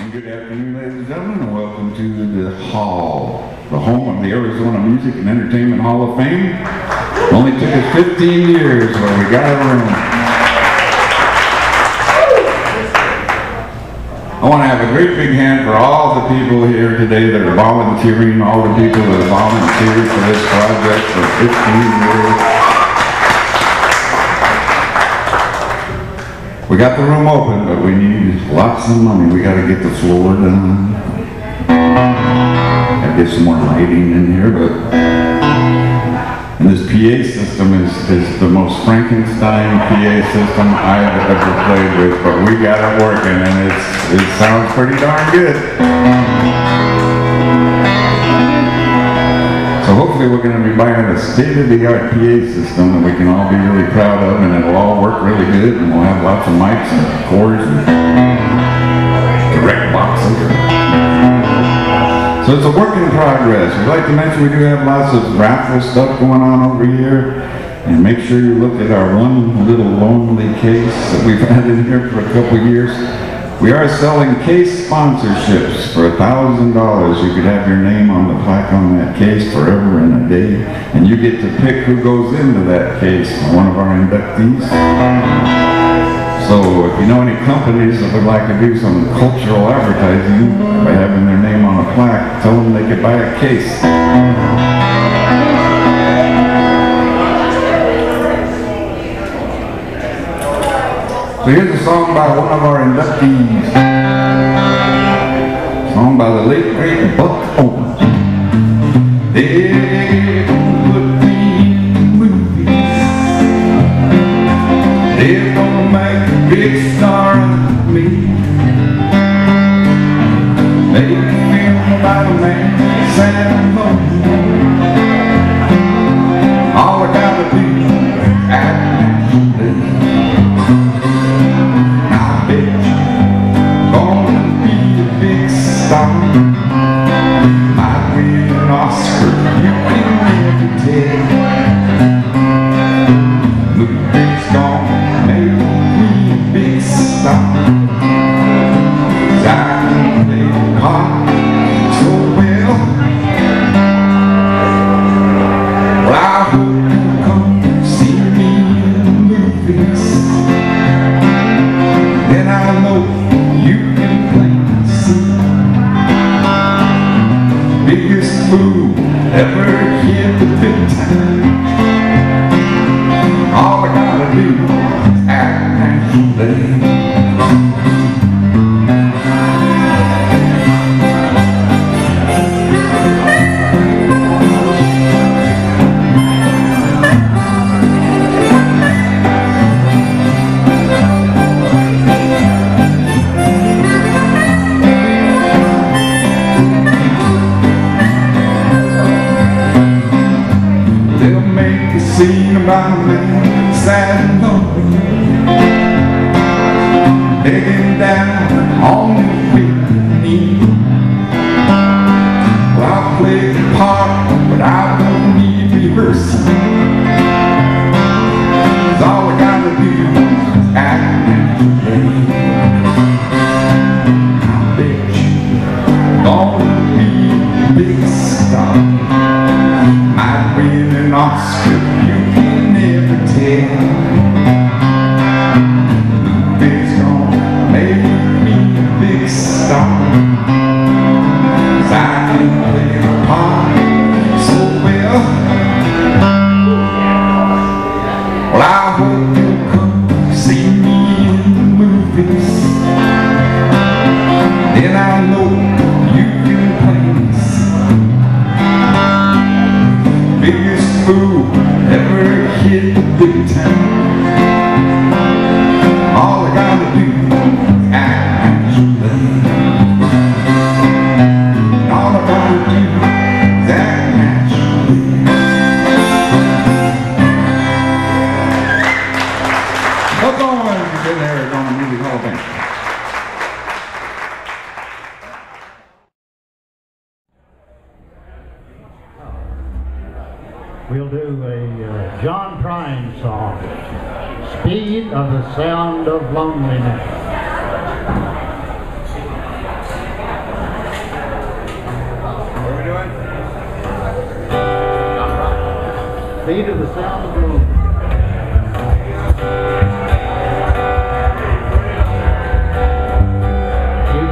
And good afternoon, ladies and gentlemen, and welcome to the hall, the home of the Arizona Music and Entertainment Hall of Fame. It only took us 15 years, but we got our room. I want to have a great big hand for all the people here today that are volunteering, all the people that have volunteered for this project for 15 years. We got the room open, but we need lots of money. We got to get the floor done. Got to get some more lighting in here, but... And this PA system is the most Frankenstein PA system I've ever played with, but we got it working, and it sounds pretty darn good. So hopefully we're going to be buying a state-of-the-art PA system that we can all be really proud of, and it'll all work really good, and we'll have lots of mics and cords and direct boxes. So it's a work in progress. We'd like to mention we do have lots of raffle stuff going on over here, and make sure you look at our one little lonely case that we've had in here for a couple of years. We are selling case sponsorships for $1,000. You could have your name on the plaque on that case forever and a day, and you get to pick who goes into that case, one of our inductees. So if you know any companies that would like to do some cultural advertising by having their name on a plaque, tell them they could buy a case. So here's a song by one of our inductees. A song by the late, great Buck Owens. They don't put me in movies. They don't make a big star of me. Make a film about a man, Sam Bone. All I gotta do is act. Might win an Oscar, you can never tell. The big's gonna make me a big star. 'Cause I can play the part so well. Well, I hope you come see me in the movies. Then I know you can play. Biggest fool ever hit the big time. All I gotta do is act naturally. Seen about a man sad and lonely, begging down on his knees. Well, I play the part, but I don't need rehearsing. 'Cause all I gotta do is act and play. I bet you're gonna be a big star. Might win an Oscar. Then I know you can play. Biggest fool ever hit the big time. All I gotta do is act and play. All I gotta do is act naturally. Buck Owens in the Arizona Music Hall of Fame. We'll do a John Prine song, Speed of the Sound of Loneliness. beat of the sound of the room.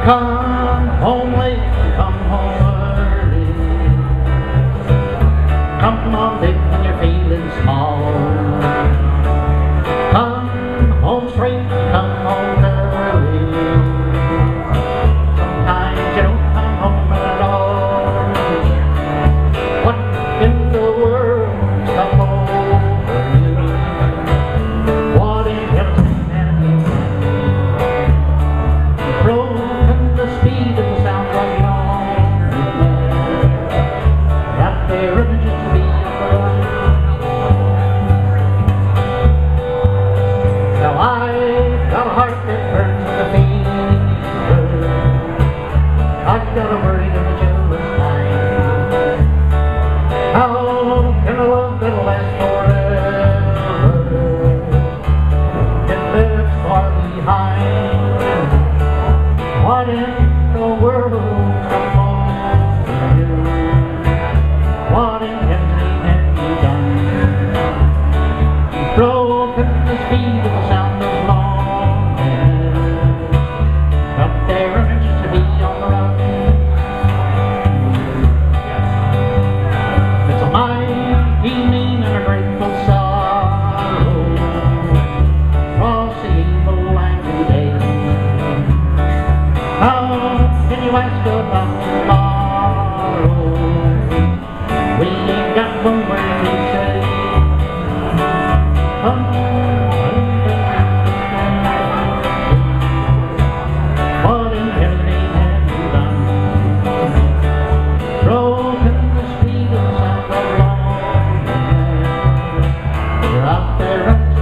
Come home late, come home early. Come on big when you're feeling small. Come home straight, come home early. Sometimes you don't come home at all. What in the world's come over you? What in heaven's name? You broke speed and the sound of long that their images to be above. Now I've got a heart that burns the fever. I've got a worry in the children's mind. How can a love that'll last forever get left far behind? What in the world come on you? What in heaven have you done? You've broken the speed of the sound of long air. Up there and just to be on the run. It's a mighty evening and a grateful sorrow across the evil land today. How you ask about tomorrow? We ain't got one word to say. What in heaven have you done? Broken the speed of sound of long air. You're out there up to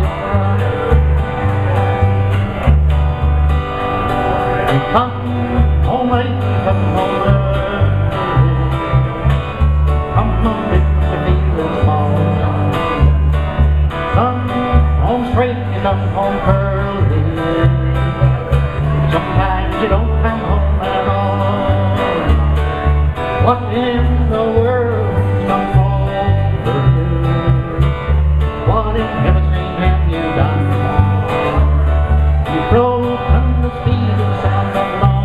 the front. You come come home early. Come on, big and feeling small. Come home straight and come home early. Sometimes you don't come home at all. What in the world's come over you? What in heaven's name have you done? You've broken the speed of sound of long.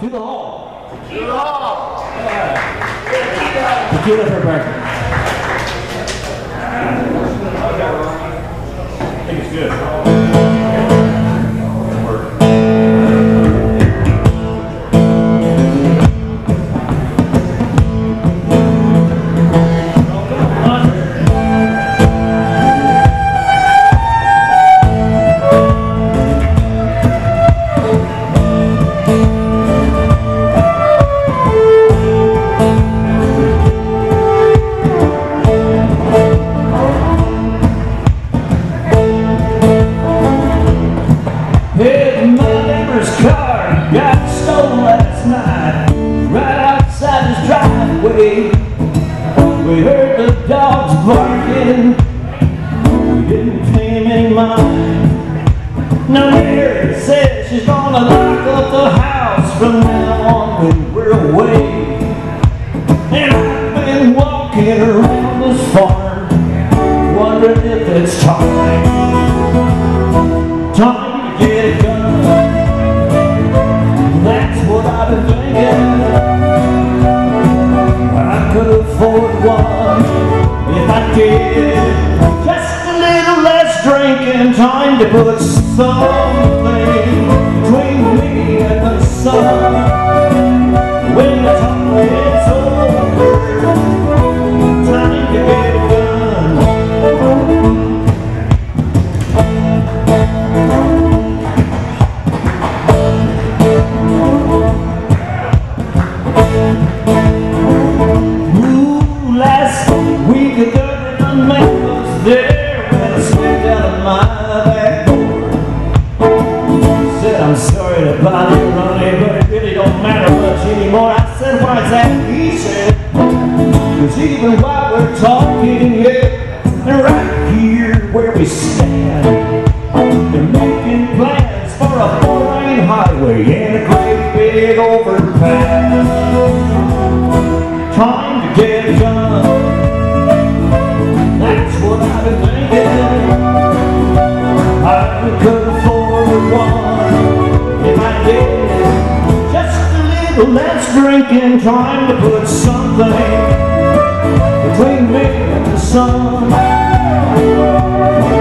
To the hall. To the hall. Yeah. To get up her back. I think it's good. That's what I've been thinking. did. Just a little less drinking, time to put something between me and the sun. When the time is over, time to get even while we're talking, yeah, and right here where we stand, they're making plans for a four-lane highway and a great big overpass. Time to get it done. That's what I've been thinking. I could afford one if I did. Just a little less drinking, trying to put something between me and the sun. When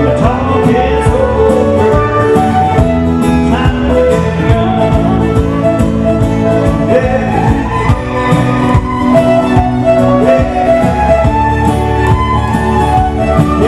the talk is over, time to get it done. Yeah. Yeah. Yeah.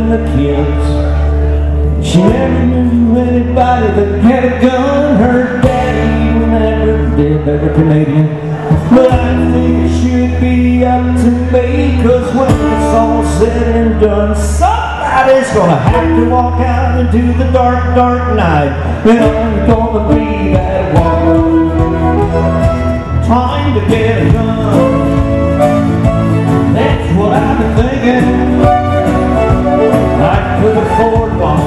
And the kids, she never knew anybody that had a gun. Her daddy never did, never Canadian. But I think it should be up to me, cause when it's all said and done, somebody's gonna have to walk out into the dark, dark night, and I'm gonna be that one. Time to get it done. That's what I've been thinking. I could afford one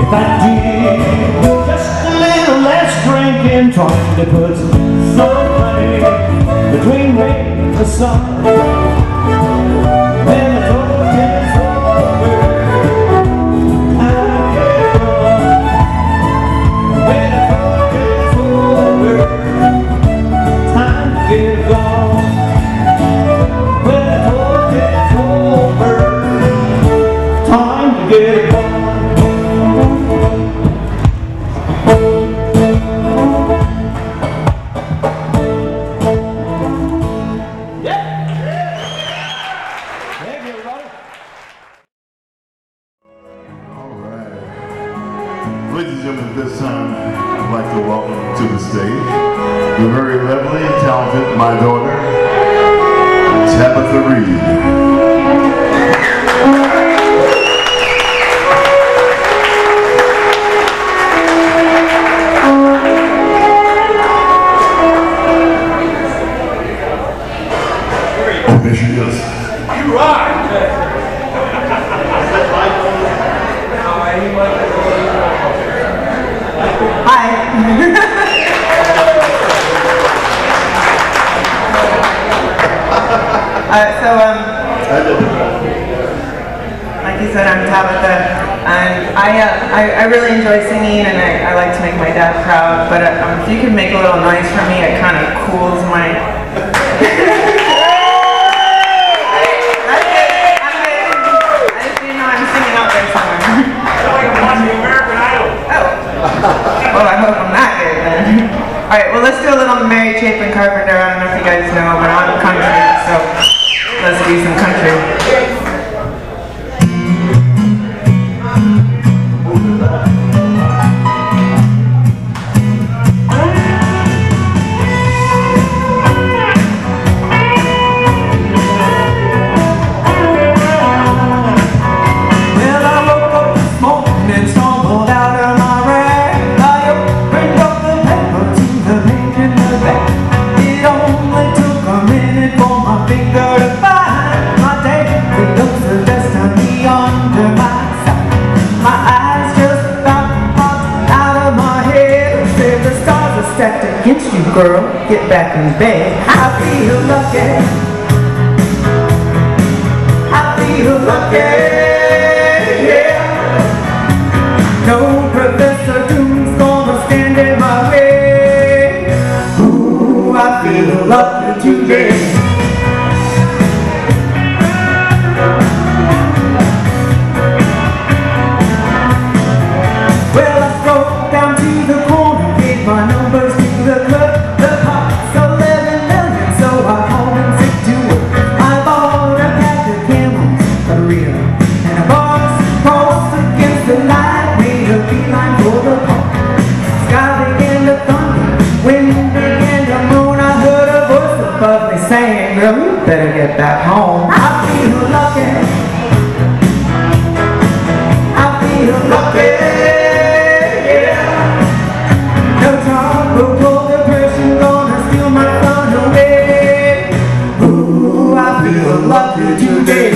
if I did. Just a little less drinking, trying to put something between me and the sun. When the total is over, I'll get it done. When the total is over, time to get gone. Get it done. Yeah. Yeah. Thank you, everybody. All right. Ladies and gentlemen, at this time, I'd like to welcome to the stage the very lovely and talented my daughter, Tabitha Reed. There she is. You rock! Hi. Like you said, I'm Tabitha, and I really enjoy singing, and I like to make my dad proud, but if you can make a little noise for me, it kind of cools my... Well, I hope I'm not good then. Alright, well, let's do a little Mary Chapin Carpenter. I don't know if you guys know, but I'm country, so let's do some country. girl, get back in bed. I feel lucky. I feel lucky, yeah. No Professor Doom's gonna stand in my way. Ooh, I feel lucky today. Saying, girl, you better get back home. I feel lucky. I feel lucky, yeah. No tropical depression gonna steal my fun away. Ooh, I feel lucky today.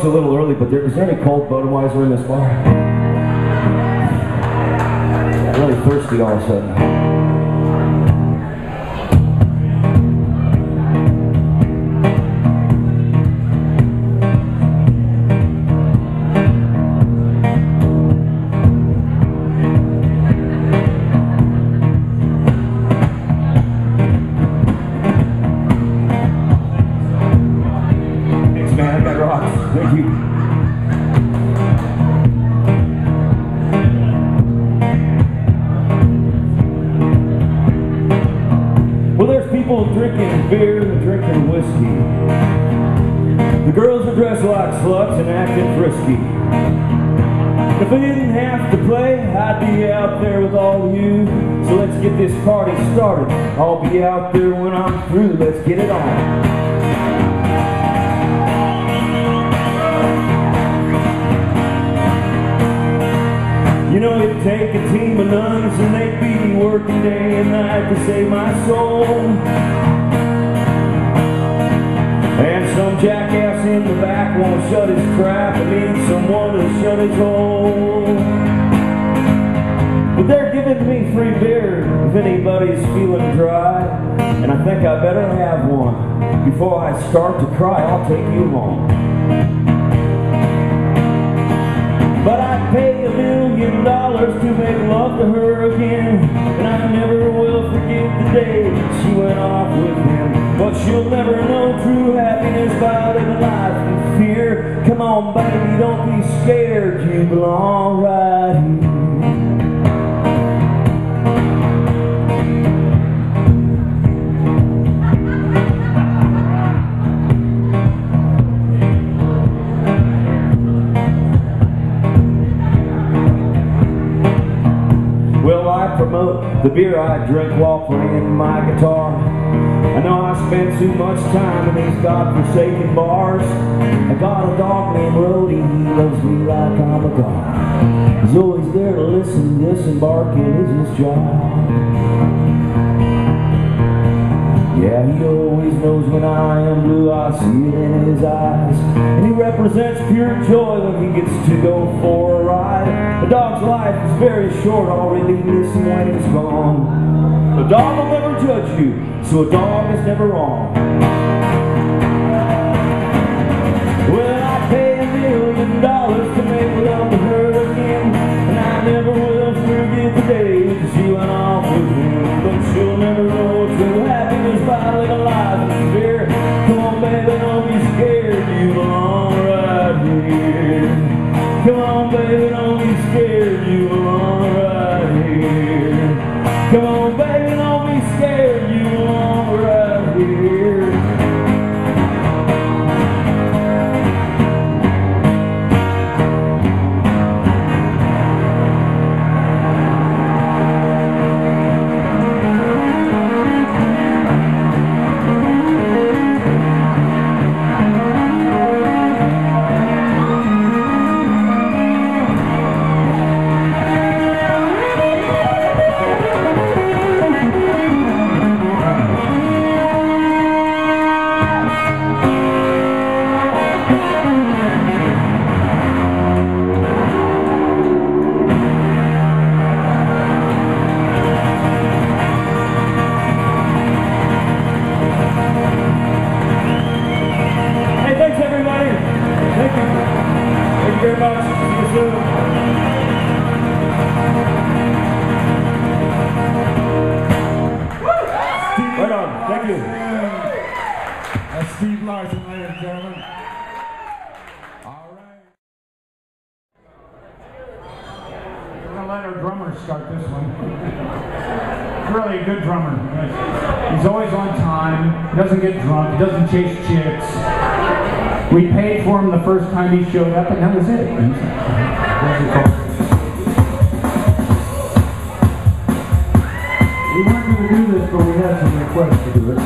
It's a little early, but is there any cold Budweiser in this bar? I'm really thirsty all of a sudden. If I didn't have to play, I'd be out there with all of you. So let's get this party started. I'll be out there when I'm through. Let's get it on. You know it'd take a team of nuns, and they'd be working day and night to save my soul. And some jackass in the back won't shut his crap and needs someone to shut his hole. But they're giving me free beer if anybody's feeling dry, and I think I better have one. Before I start to cry, I'll take you home. But I'd pay $1,000,000 to make love to her again, and I never will forget the day she went off with him. But you'll never know true happiness by living life in fear. Come on, baby, don't be scared. You belong right here. up the beer I drink while playing my guitar. I know I spend too much time in these godforsaken bars. I got a dog named Roddy, he loves me like I'm a god. He's always there to listen, disembarking is his job. Yeah, he always knows when I am blue, I see it in his eyes. And he represents pure joy when he gets to go for a ride. A dog's life is very short, I'll really miss him when he's gone. A dog will never judge you, so a dog is never wrong. Well, I'd pay $1 million to make love to her again, and I never will forget the day that she went off with him. But she'll never know true happiness by living life in fear. Come on, baby, don't be scared, you belong right here. Come on, baby, don't be scared, you belong right here. Come on, baby, don't be scared, you belong right here. First time he showed up, and that was it. We weren't going to do this, but we had some requests to do it.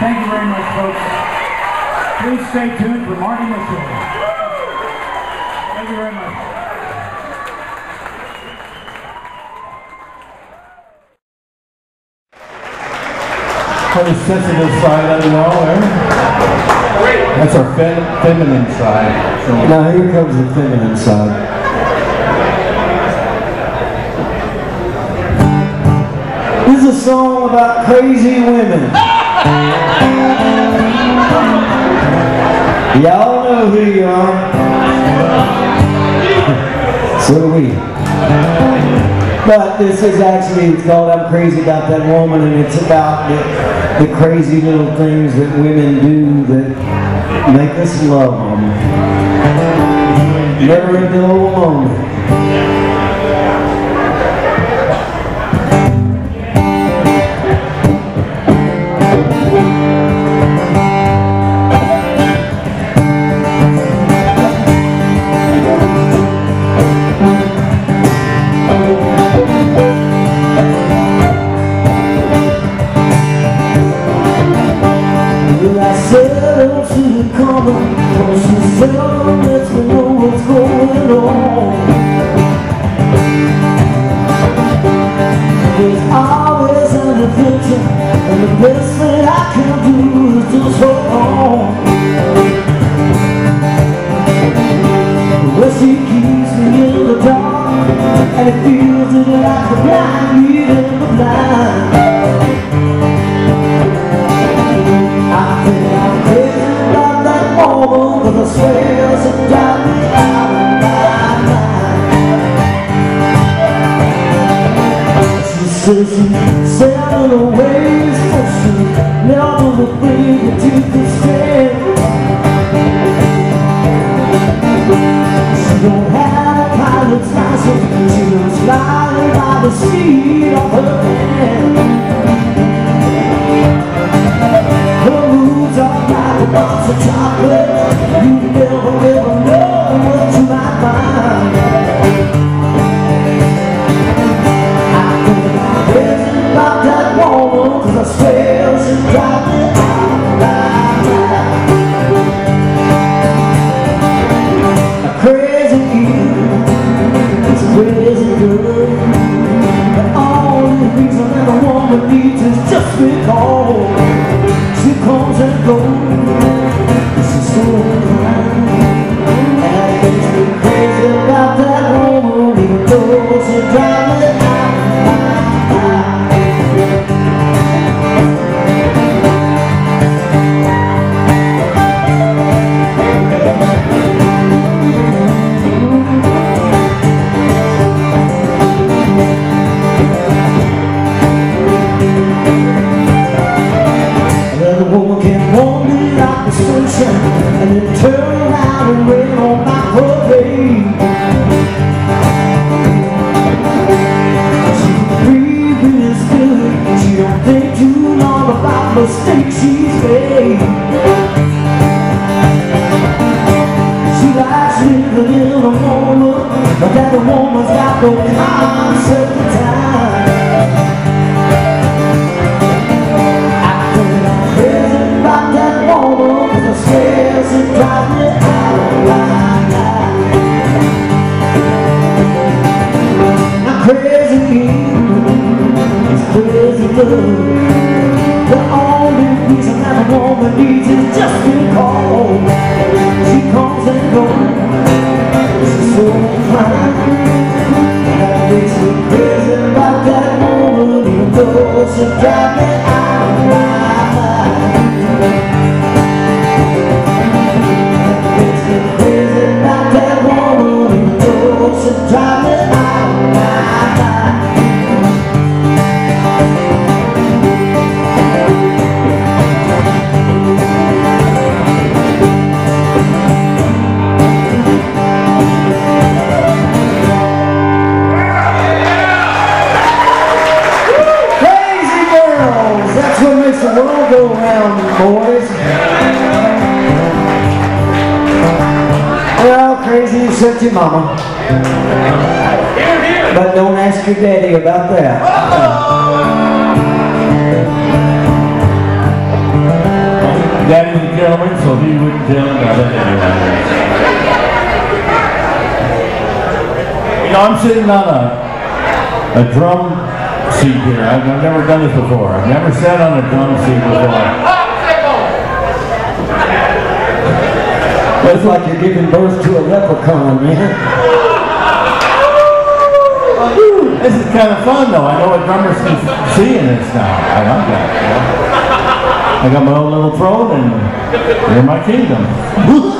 Thank you very much, folks. Please stay tuned for Marty Mitchell. Thank you very much. On the sensitive side of the wall there. That's our feminine side. So now here comes the feminine side. This is a song about crazy women. Y'all know who you are. So do we. But this is actually, it's called I'm Crazy About That Woman, and it's about the crazy little things that women do that make us love them. Never a dull moment. The only reason the world go round, boys. We're all crazy except your mama. But don't ask your daddy about that. Daddy was a gentleman, so he wouldn't tell him about it anyway. You know, I'm sitting on a drum seat here. I've never done this before. I've never sat on a drum seat before. It's like you're giving birth to a leprechaun, man. This is kind of fun, though. I know a drummer's seeing this now. I like that. I got my own little throne, and you're my kingdom.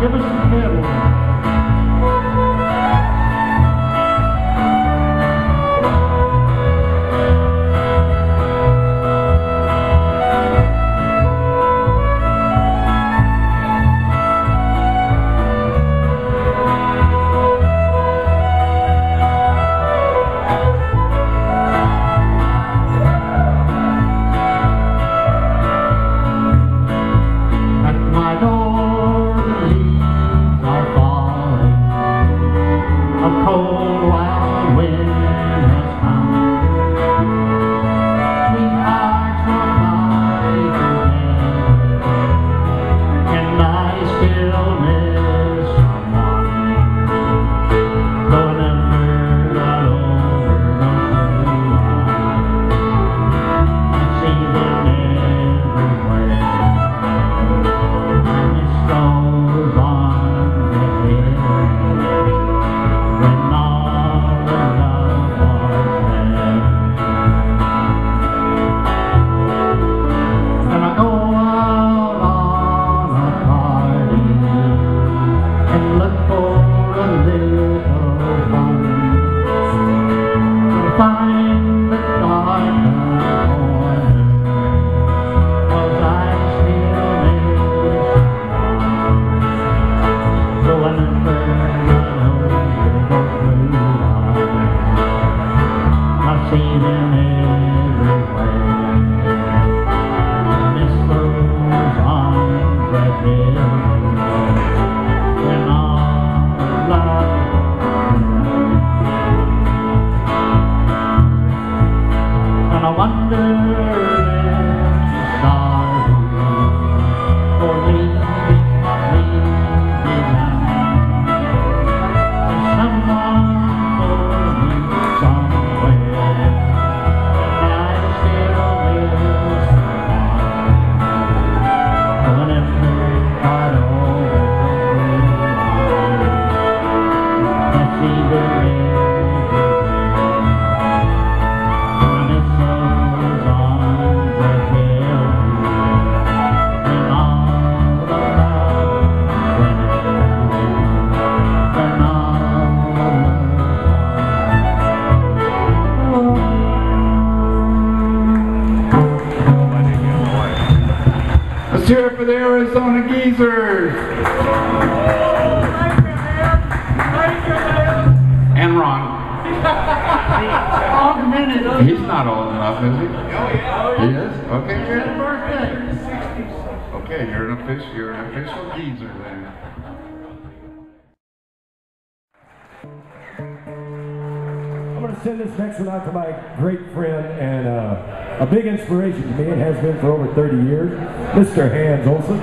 Give us some Arizona Geezers. Thank you, man. Thank you, man. And Ron. He's not old enough, is he? Oh, yeah. He is? Okay, good. Okay, you're an official geezer then. I'm going to send this next one out to my great friend and a big inspiration to me, and has been for over 30 years, Mr. Hans Olson.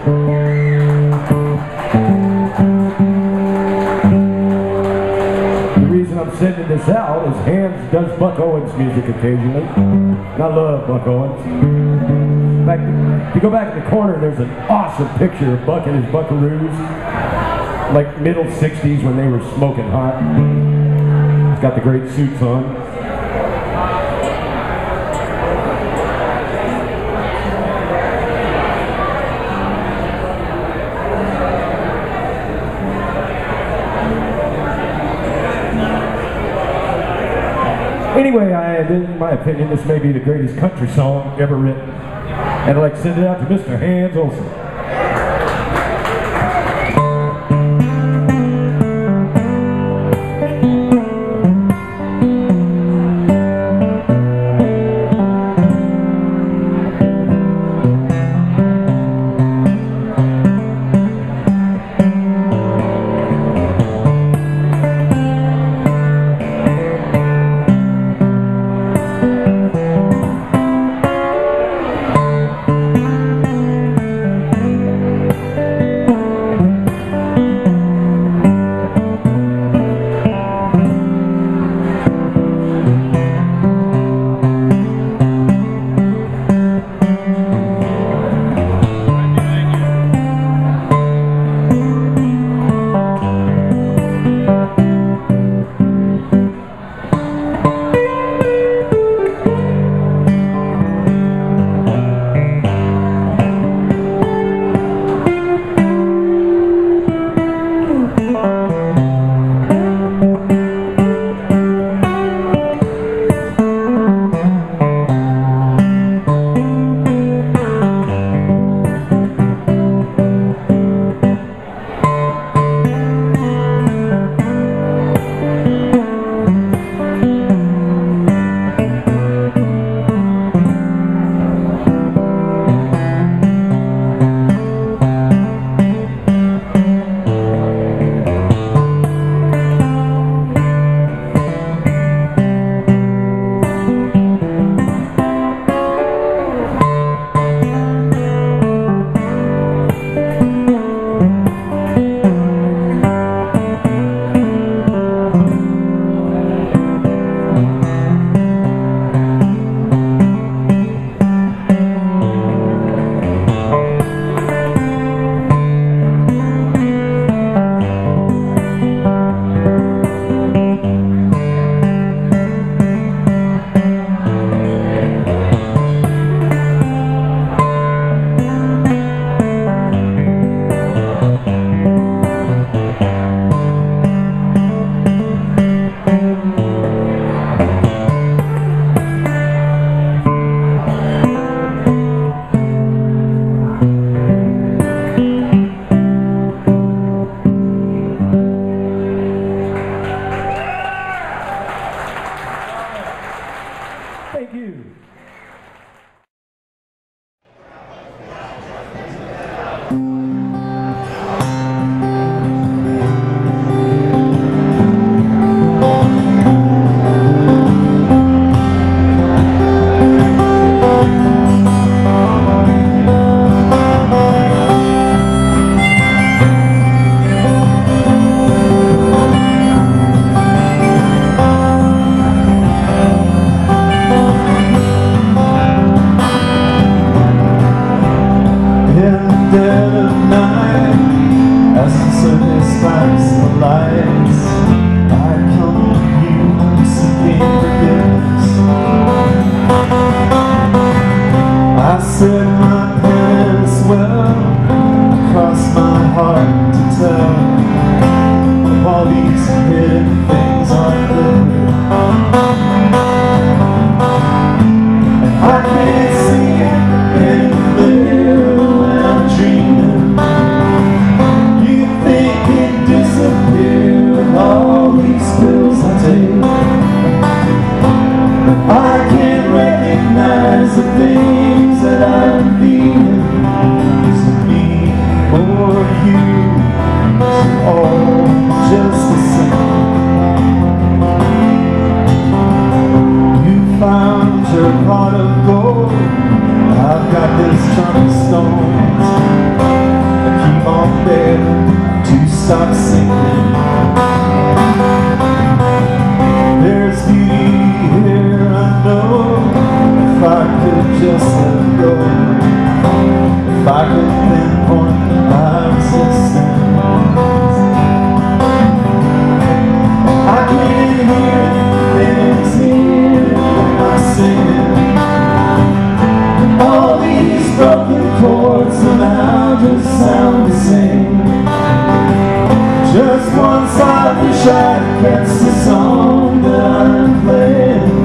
The reason I'm sending this out is Hans does Buck Owens music occasionally, and I love Buck Owens. In fact, if you go back in the corner, there's an awesome picture of Buck and his buckaroos, like middle 60s when they were smoking hot. Got the great suits on. Anyway, in my opinion, this may be the greatest country song ever written. And I'd like to send it out to Mr. Hans Olson. I can't see it in the air when I'm dreaming. stop singing. There's beauty here, I know. If I could just let go, if I could pinpoint my existence. I can't hear things here when I'm singing. All these broken chords somehow just sound the same. Just once I wish I'd catch the song that I'm playing.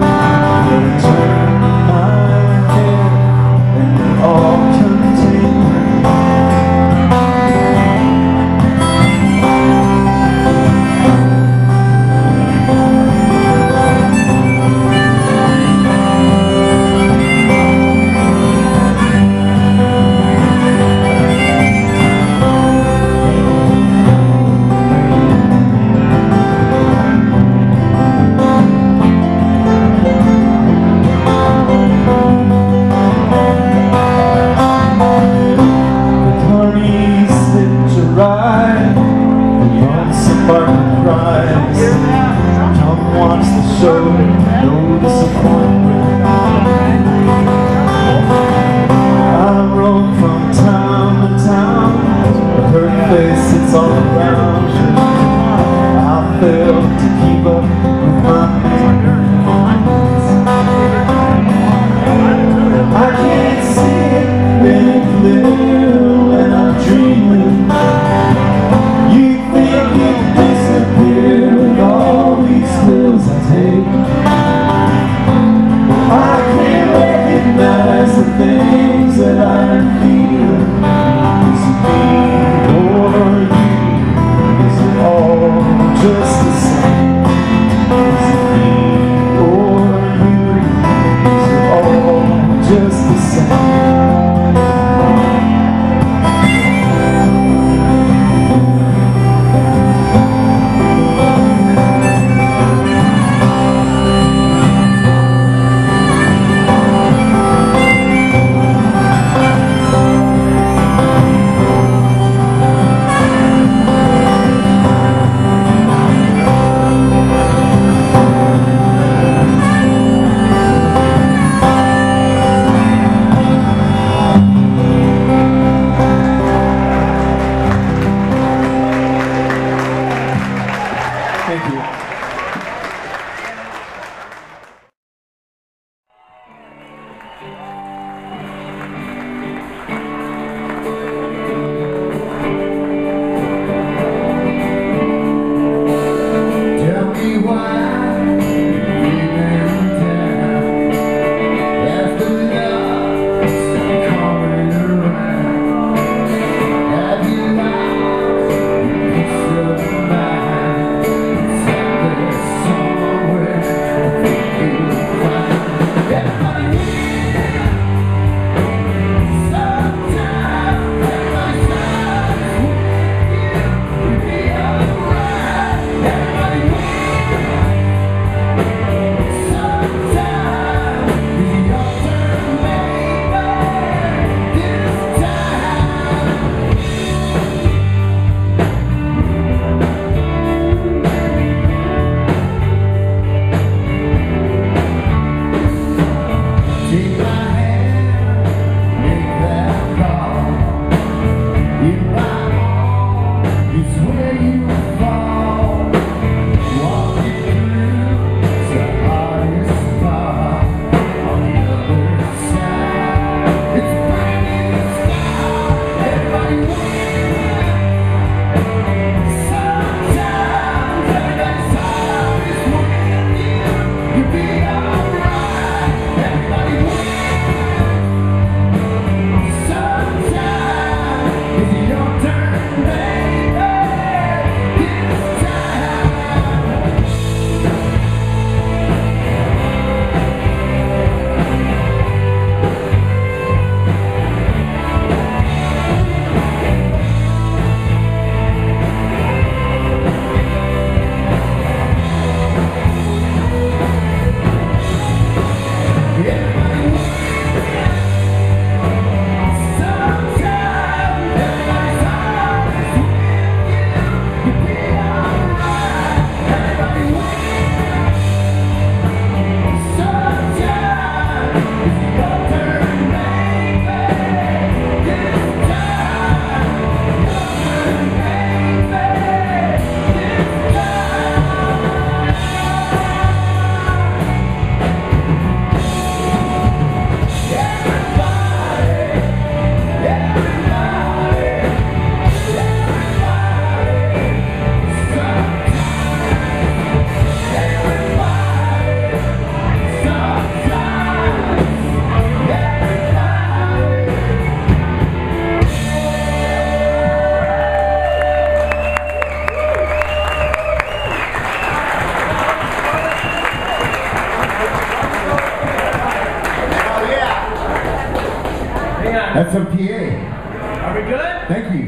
That's from PA. Are we good? Thank you.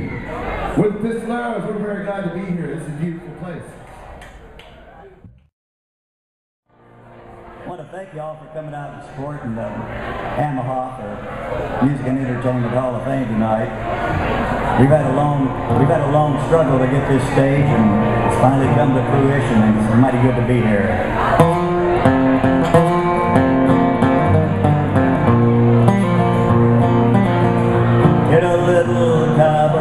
With this lounge, we're very glad to be here. This is a beautiful place. I want to thank y'all for coming out and supporting the Arizona Music and Entertainment Hall of Fame tonight. We've had a long struggle to get this stage, and it's finally come to fruition, and it's mighty good to be here. Love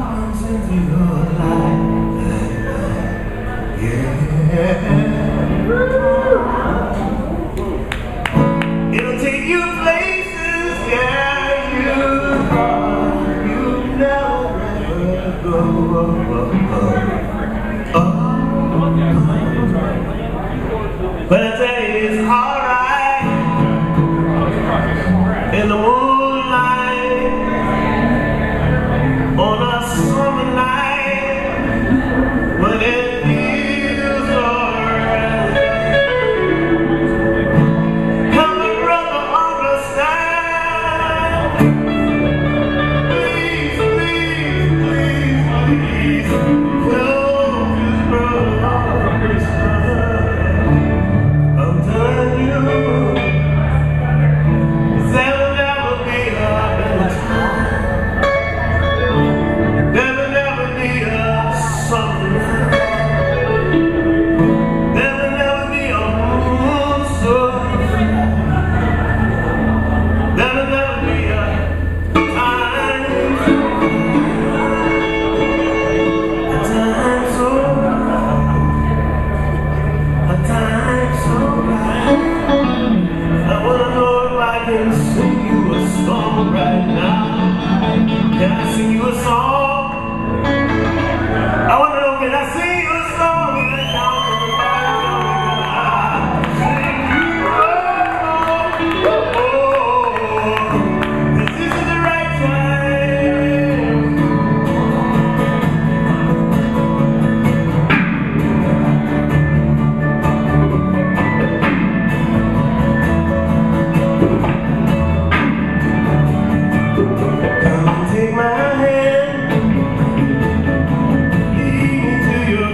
runs into your life. Yeah. yeah. It'll take you places, yeah, you are, you never ever go. Oh. But I tell you, it's alright in the moonlight on a summer night when it. Take my hand, lead me to your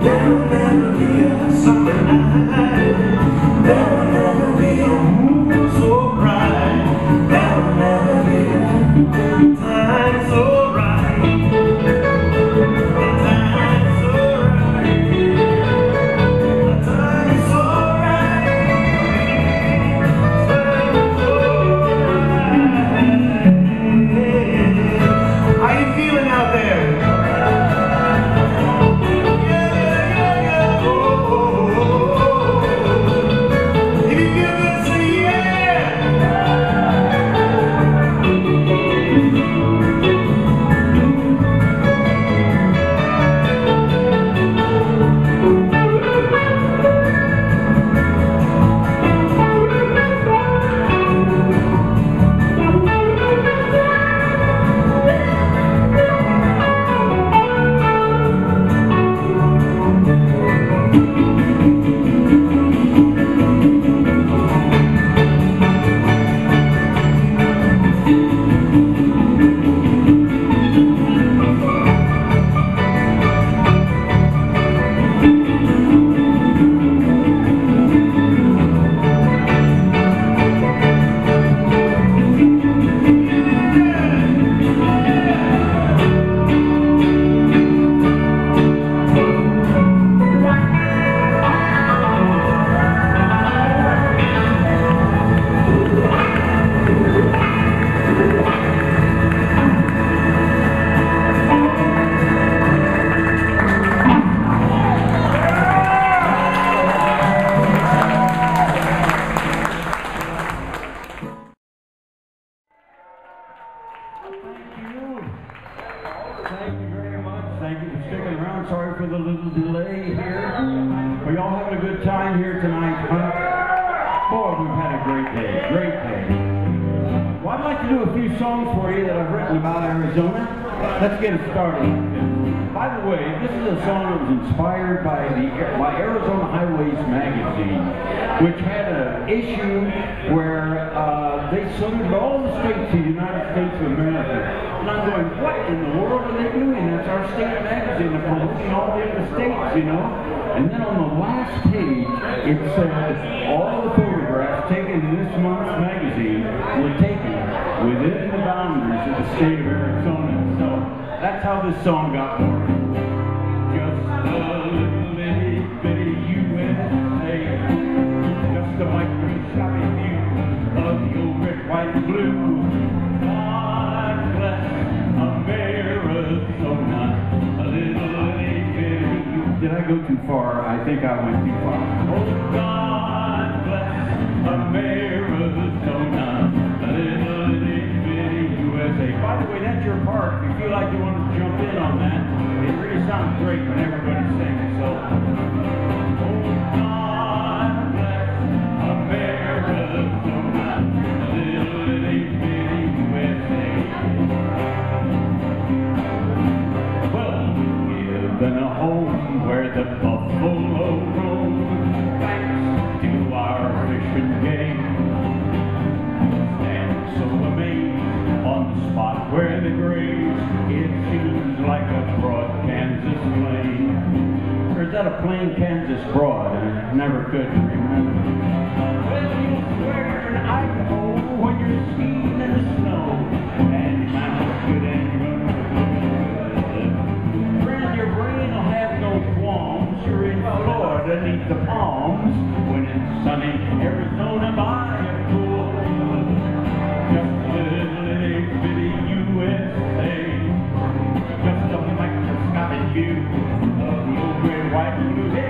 Of the old red, white, and blue.